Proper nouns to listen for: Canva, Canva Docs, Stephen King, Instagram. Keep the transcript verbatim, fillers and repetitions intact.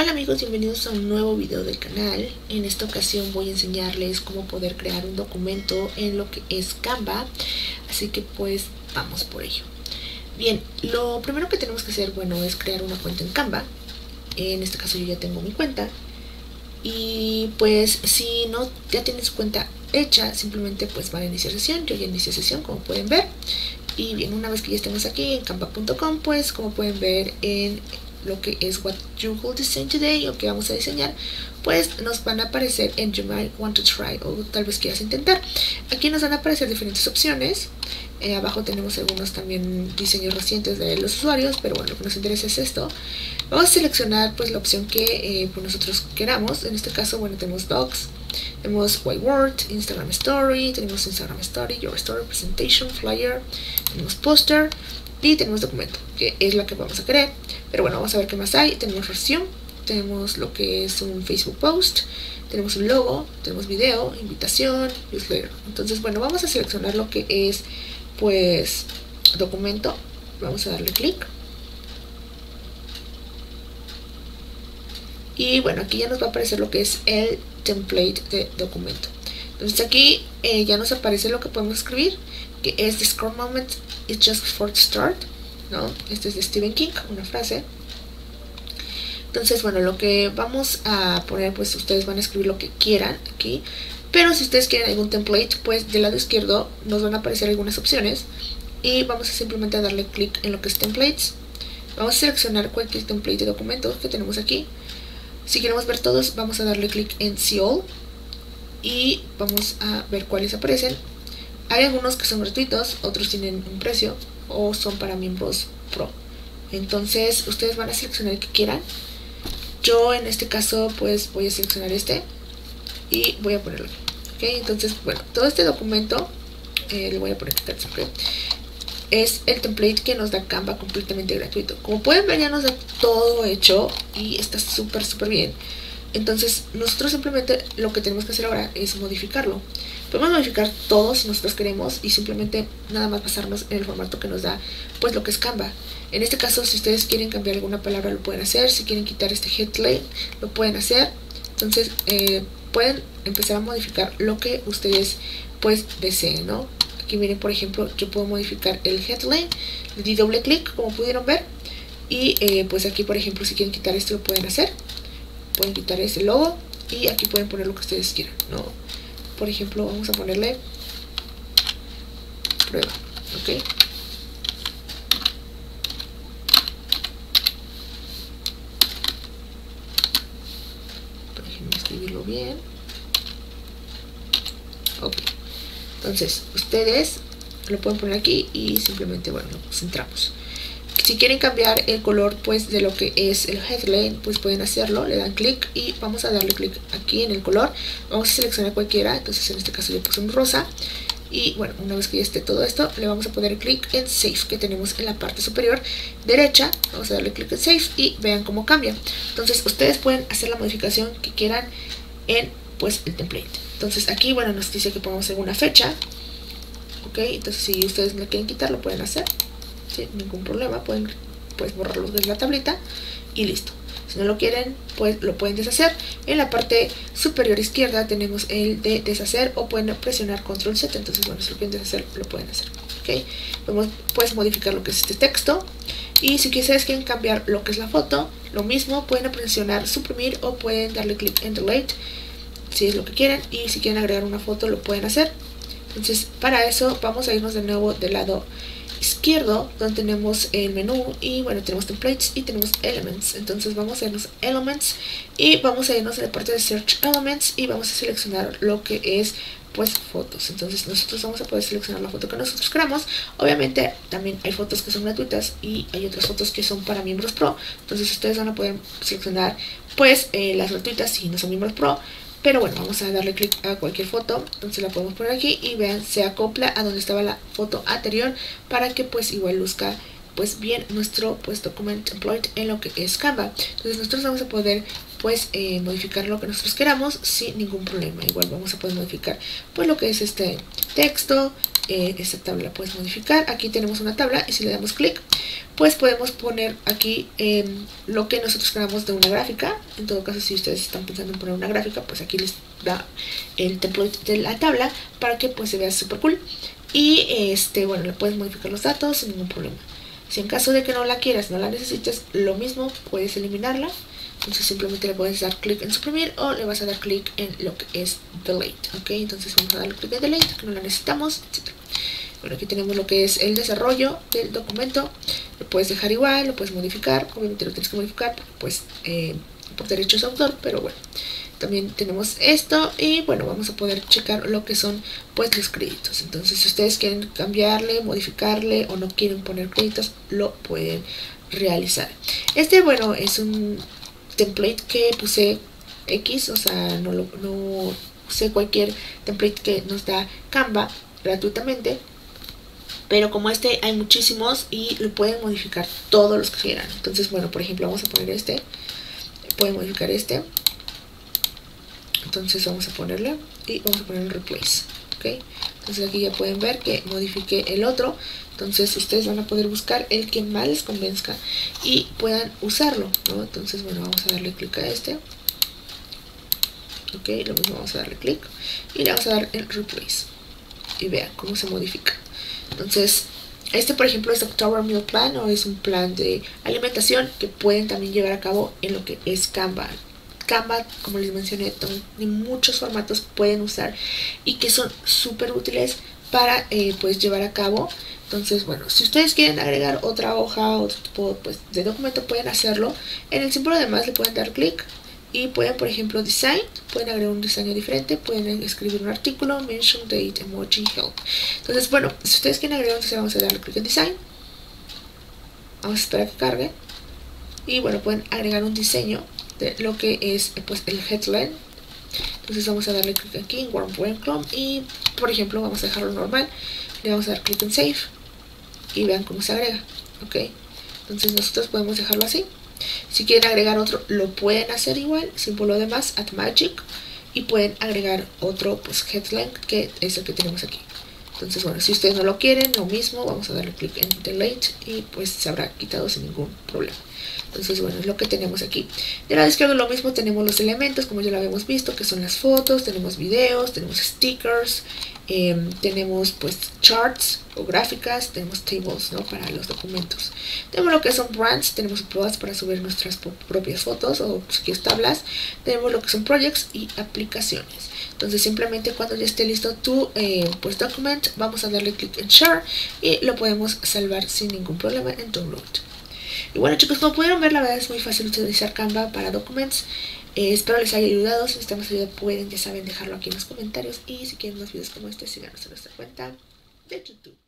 Hola amigos, bienvenidos a un nuevo video del canal. En esta ocasión voy a enseñarles cómo poder crear un documento en lo que es Canva, así que pues vamos por ello. Bien, lo primero que tenemos que hacer, bueno, es crear una cuenta en Canva. En este caso yo ya tengo mi cuenta. Y pues si no ya tienes cuenta hecha, simplemente pues van a iniciar sesión. Yo ya inicié sesión, como pueden ver. Y bien, una vez que ya estemos aquí en canva punto com, pues como pueden ver en lo que es What You Will Design Today, o que vamos a diseñar, pues nos van a aparecer en You Might Want to Try, o tal vez quieras intentar. Aquí nos van a aparecer diferentes opciones. Eh, abajo tenemos algunos también diseños recientes de los usuarios, pero bueno, lo que nos interesa es esto. Vamos a seleccionar pues la opción que eh, pues nosotros queramos. En este caso, bueno, tenemos Docs, tenemos Whiteboard, Instagram Story, tenemos Instagram Story, Your Story, Presentation, Flyer, tenemos Poster y tenemos Documento, que es la que vamos a crear. Pero bueno, vamos a ver qué más hay. Tenemos reacción, tenemos lo que es un Facebook post, tenemos un logo, tenemos video, invitación, newsletter. Entonces, bueno, vamos a seleccionar lo que es, pues, documento. Vamos a darle clic. Y bueno, aquí ya nos va a aparecer lo que es el template de documento. Entonces aquí eh, ya nos aparece lo que podemos escribir, que es The Scroll Moment is just for the start, ¿no? Este es de Stephen King, una frase. Entonces, bueno, lo que vamos a poner, pues ustedes van a escribir lo que quieran aquí. Pero si ustedes quieren algún template, pues del lado izquierdo nos van a aparecer algunas opciones. Y vamos a simplemente darle clic en lo que es templates. Vamos a seleccionar cualquier template de documentos que tenemos aquí. Si queremos ver todos, vamos a darle clic en See All. Y vamos a ver cuáles aparecen. Hay algunos que son gratuitos, otros tienen un precio o son para miembros pro. Entonces ustedes van a seleccionar el que quieran. Yo en este caso pues voy a seleccionar este y voy a ponerlo. Ok, entonces bueno, todo este documento eh, le voy a poner okay. Es el template que nos da Canva completamente gratuito. Como pueden ver, ya nos da todo hecho y está súper súper bien. Entonces nosotros simplemente lo que tenemos que hacer ahora es modificarlo. Podemos modificar todo si nosotros queremos y simplemente nada más basarnos en el formato que nos da pues lo que es Canva. En este caso, si ustedes quieren cambiar alguna palabra lo pueden hacer, si quieren quitar este headline lo pueden hacer. Entonces eh, pueden empezar a modificar lo que ustedes pues deseen, ¿no? Aquí miren, por ejemplo, yo puedo modificar el headline, le di doble clic como pudieron ver y eh, pues aquí por ejemplo si quieren quitar esto lo pueden hacer. Pueden quitar ese logo y aquí pueden poner lo que ustedes quieran, ¿no? Por ejemplo, vamos a ponerle prueba, ¿ok? Déjenme escribirlo bien. Ok. Entonces, ustedes lo pueden poner aquí y simplemente, bueno, pues entramos. Si quieren cambiar el color pues de lo que es el headline, pues pueden hacerlo, le dan clic y vamos a darle clic aquí en el color. Vamos a seleccionar cualquiera, entonces en este caso yo puse un rosa. Y bueno, una vez que ya esté todo esto, le vamos a poner clic en Save, que tenemos en la parte superior derecha. Vamos a darle clic en Save y vean cómo cambia. Entonces ustedes pueden hacer la modificación que quieran en pues el template. Entonces aquí, bueno, nos dice que pongamos alguna fecha. Ok, entonces si ustedes me quieren quitar lo pueden hacer. Sin ningún problema, pueden pues borrarlos de la tablita y listo. Si no lo quieren, pues lo pueden deshacer. En la parte superior izquierda tenemos el de deshacer o pueden presionar control zeta. Entonces, bueno, si lo quieren deshacer, lo pueden hacer. ¿Okay? Podemos pues modificar lo que es este texto. Y si ustedes quieren cambiar lo que es la foto, lo mismo, pueden presionar suprimir o pueden darle clic en delete si es lo que quieren. Y si quieren agregar una foto, lo pueden hacer. Entonces, para eso vamos a irnos de nuevo del lado izquierdo, donde tenemos el menú y bueno, tenemos templates y tenemos elements. Entonces vamos a irnos elements y vamos a irnos a la parte de search elements y vamos a seleccionar lo que es pues fotos. Entonces nosotros vamos a poder seleccionar la foto que nosotros queramos. Obviamente también hay fotos que son gratuitas y hay otras fotos que son para miembros pro. Entonces ustedes van a poder seleccionar pues eh, las gratuitas si no son miembros pro. Pero bueno, vamos a darle clic a cualquier foto, entonces la podemos poner aquí y vean, se acopla a donde estaba la foto anterior para que pues igual luzca pues bien nuestro pues document template en lo que es Canva. Entonces nosotros vamos a poder pues eh, modificar lo que nosotros queramos sin ningún problema. Igual vamos a poder modificar pues lo que es este texto, eh, esta tabla la puedes modificar. Aquí tenemos una tabla y si le damos clic pues podemos poner aquí eh, lo que nosotros creamos de una gráfica. En todo caso, si ustedes están pensando en poner una gráfica, pues aquí les da el template de la tabla para que pues se vea súper cool. Y este bueno, le puedes modificar los datos sin ningún problema. Si en caso de que no la quieras, no la necesites, lo mismo, puedes eliminarla. Entonces simplemente le puedes dar clic en suprimir o le vas a dar clic en lo que es delete. Ok, entonces vamos a darle clic en delete, que no la necesitamos, etcétera. Bueno, aquí tenemos lo que es el desarrollo del documento. Lo puedes dejar igual, lo puedes modificar. Obviamente lo tienes que modificar porque, pues, eh, por derechos de autor, pero bueno. También tenemos esto y bueno, vamos a poder checar lo que son pues los créditos. Entonces si ustedes quieren cambiarle, modificarle o no quieren poner créditos, lo pueden realizar. Este bueno, es un template que puse X, o sea, no, lo, no usé cualquier template que nos da Canva gratuitamente. Pero como este hay muchísimos y lo pueden modificar todos los que quieran. Entonces bueno, por ejemplo vamos a poner este. Pueden modificar este. Entonces vamos a ponerle y vamos a poner replace. ¿Okay? Entonces aquí ya pueden ver que modifiqué el otro. Entonces ustedes van a poder buscar el que más les convenzca y puedan usarlo, ¿no? Entonces bueno, vamos a darle clic a este. Ok, lo mismo vamos a darle clic y le vamos a dar en replace. Y vean cómo se modifica. Entonces, este por ejemplo es October Meal Plan o es un plan de alimentación que pueden también llevar a cabo en lo que es Canva. Canva, como les mencioné, de muchos formatos pueden usar y que son súper útiles para eh, pues llevar a cabo. Entonces, bueno, si ustedes quieren agregar otra hoja o otro tipo pues, de documento, pueden hacerlo. En el símbolo de más le pueden dar clic y pueden, por ejemplo, design, pueden agregar un diseño diferente, pueden escribir un artículo, mention date, emoji, help. Entonces, bueno, si ustedes quieren agregar, entonces vamos a darle clic en design. Vamos a esperar a que cargue. Y bueno, pueden agregar un diseño de lo que es pues el headline. Entonces vamos a darle clic aquí en Warm Welcome y por ejemplo vamos a dejarlo normal, le vamos a dar clic en save y vean cómo se agrega. Ok, entonces nosotros podemos dejarlo así. Si quieren agregar otro lo pueden hacer igual, símbolo de más, add magic, y pueden agregar otro pues headline que es el que tenemos aquí. Entonces bueno, si ustedes no lo quieren, lo mismo, vamos a darle clic en delete y pues se habrá quitado sin ningún problema. Entonces bueno, es lo que tenemos aquí. De la izquierda lo mismo, tenemos los elementos como ya lo habíamos visto, que son las fotos, tenemos videos, tenemos stickers, eh, tenemos pues charts o gráficas, tenemos tables, ¿no? Para los documentos. Tenemos lo que son brands, tenemos pruebas para subir nuestras propias fotos o si quieres tablas. Tenemos lo que son projects y aplicaciones. Entonces simplemente cuando ya esté listo tu eh, pues document, vamos a darle clic en share y lo podemos salvar sin ningún problema en download. Y bueno chicos, como pudieron ver, la verdad es muy fácil utilizar Canva para documents. Eh, espero les haya ayudado. Si necesitan más ayuda pueden, ya saben, dejarlo aquí en los comentarios. Y si quieren más videos como este, síganos en nuestra cuenta de YouTube.